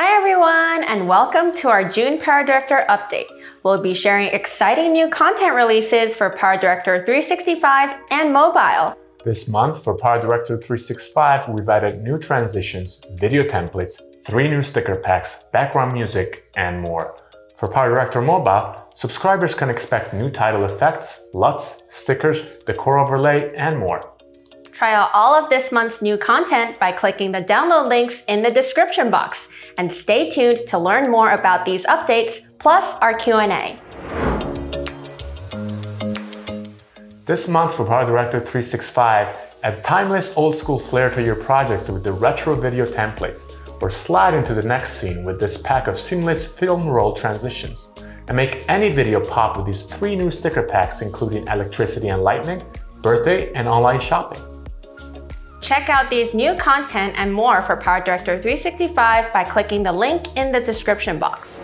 Hi everyone, and welcome to our June PowerDirector update. We'll be sharing exciting new content releases for PowerDirector 365 and mobile. This month for PowerDirector 365, we've added new transitions, video templates, 3 new sticker packs, background music, and more. For PowerDirector Mobile, subscribers can expect new title effects, LUTs, stickers, decor overlay, and more. Try out all of this month's new content by clicking the download links in the description box, and stay tuned to learn more about these updates, plus our Q&A. This month for PowerDirector 365, add timeless old-school flair to your projects with the retro video templates, or slide into the next scene with this pack of seamless film roll transitions, and make any video pop with these 3 new sticker packs, including electricity and lightning, birthday, and online shopping. Check out these new content and more for PowerDirector 365 by clicking the link in the description box.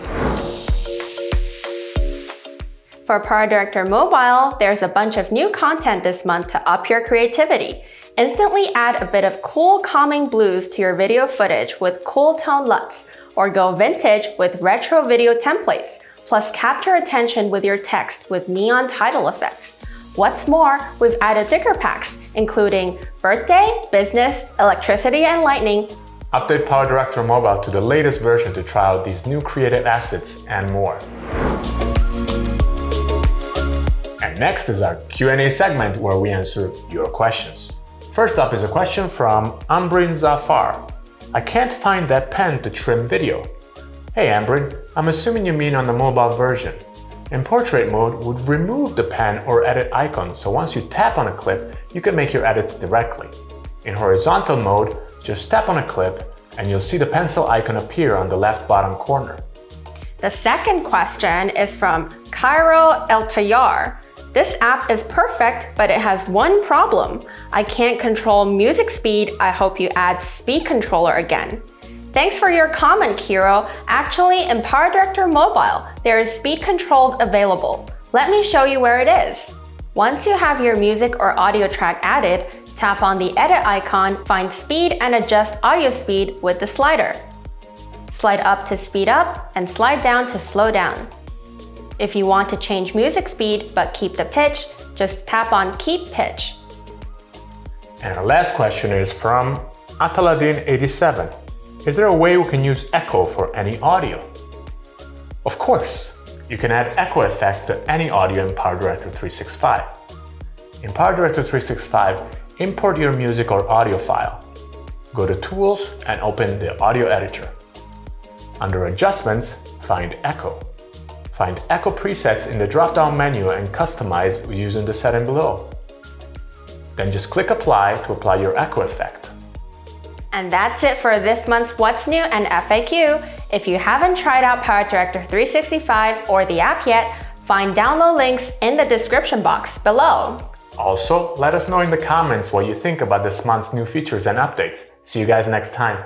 For PowerDirector Mobile, there's a bunch of new content this month to up your creativity. Instantly add a bit of cool calming blues to your video footage with cool tone LUTs, or go vintage with retro video templates, plus capture attention with your text with neon title effects. What's more, we've added sticker packs, including birthday, business, electricity, and lightning. Update PowerDirector Mobile to the latest version to try out these new creative assets and more. And next is our Q&A segment, where we answer your questions. First up is a question from Ambreen Zafar. I can't find that pen to trim video. Hey Ambreen, I'm assuming you mean on the mobile version. In portrait mode, would remove the pen or edit icon, so once you tap on a clip, you can make your edits directly. In horizontal mode, just tap on a clip and you'll see the pencil icon appear on the left bottom corner. The second question is from Kiro El Tayar. This app is perfect, but it has one problem. I can't control music speed. I hope you add speed controller again. Thanks for your comment, Kiro. Actually, in PowerDirector Mobile, there is speed control available. Let me show you where it is. Once you have your music or audio track added, tap on the edit icon, find speed, and adjust audio speed with the slider. Slide up to speed up and slide down to slow down. If you want to change music speed but keep the pitch, just tap on Keep Pitch. And our last question is from Ataladin87. Is there a way we can use echo for any audio? Of course, you can add echo effects to any audio in PowerDirector 365. In PowerDirector 365, import your music or audio file. Go to Tools and open the Audio Editor. Under Adjustments, find Echo. Find Echo presets in the drop-down menu and customize using the setting below. Then just click Apply to apply your echo effect. And that's it for this month's What's New and FAQ. If you haven't tried out PowerDirector 365 or the app yet, find download links in the description box below. Also, let us know in the comments what you think about this month's new features and updates. See you guys next time.